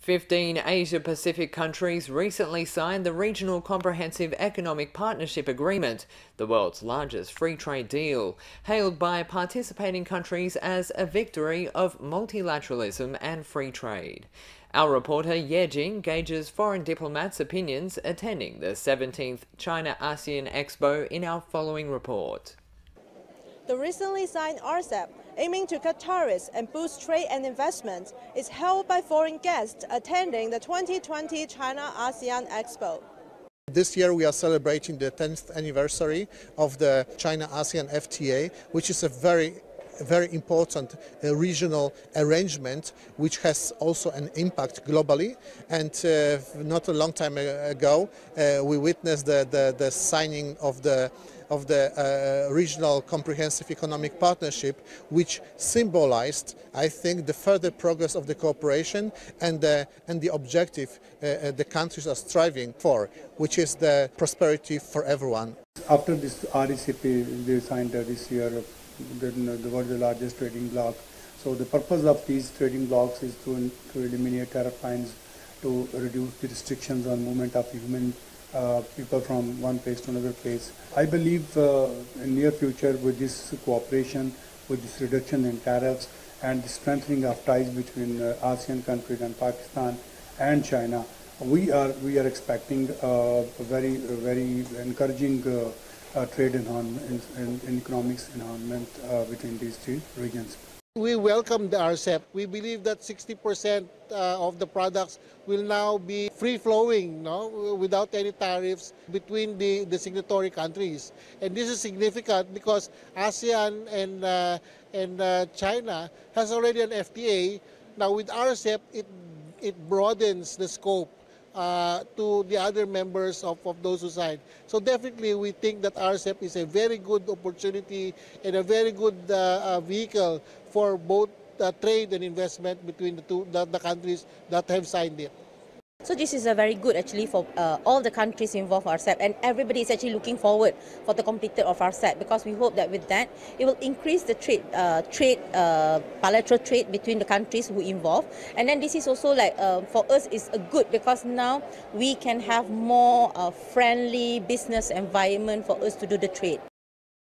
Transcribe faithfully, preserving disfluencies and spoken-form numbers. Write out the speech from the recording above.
Fifteen Asia-Pacific countries recently signed the Regional Comprehensive Economic Partnership Agreement, the world's largest free trade deal, hailed by participating countries as a victory of multilateralism and free trade. Our reporter Ye Jing gauges foreign diplomats' opinions attending the seventeenth China-ASEAN Expo in our following report. The recently signed R C E P, aiming to cut tariffs and boost trade and investment, is held by foreign guests attending the twenty twenty China-ASEAN Expo. This year we are celebrating the tenth anniversary of the China-ASEAN F T A, which is a very A very important uh, regional arrangement which has also an impact globally, and uh, not a long time ago uh, we witnessed the, the, the signing of the, of the uh, Regional Comprehensive Economic Partnership, which symbolized, I think, the further progress of the cooperation and the, and the objective uh, the countries are striving for, which is the prosperity for everyone. After this R C E P, they signed this year, the, the world the largest trading bloc. So the purpose of these trading blocs is to, to eliminate tariff lines, to reduce the restrictions on movement of human uh, people from one place to another place. I believe uh, in near future, with this cooperation, with this reduction in tariffs and the strengthening of ties between uh, ASEAN countries and Pakistan and China, we are we are expecting uh, a very very encouraging Uh, Uh, trade enhancement and, and economics enhancement uh, between these two regions. We welcome the R C E P. We believe that sixty percent uh, of the products will now be free-flowing, no, without any tariffs between the, the signatory countries. And this is significant because ASEAN and, uh, and uh, China has already an F T A. Now with R C E P, it, it broadens the scope Uh, to the other members of, of those who signed. So definitely we think that R C E P is a very good opportunity and a very good uh, uh, vehicle for both uh, trade and investment between the two the, the countries that have signed it. So this is a very good actually for uh, all the countries involved in R C E P, and everybody is actually looking forward for the completion of R C E P, because we hope that with that it will increase the trade, uh, trade, uh, bilateral trade between the countries who involved. And then this is also like uh, for us is a good, because now we can have more uh, friendly business environment for us to do the trade.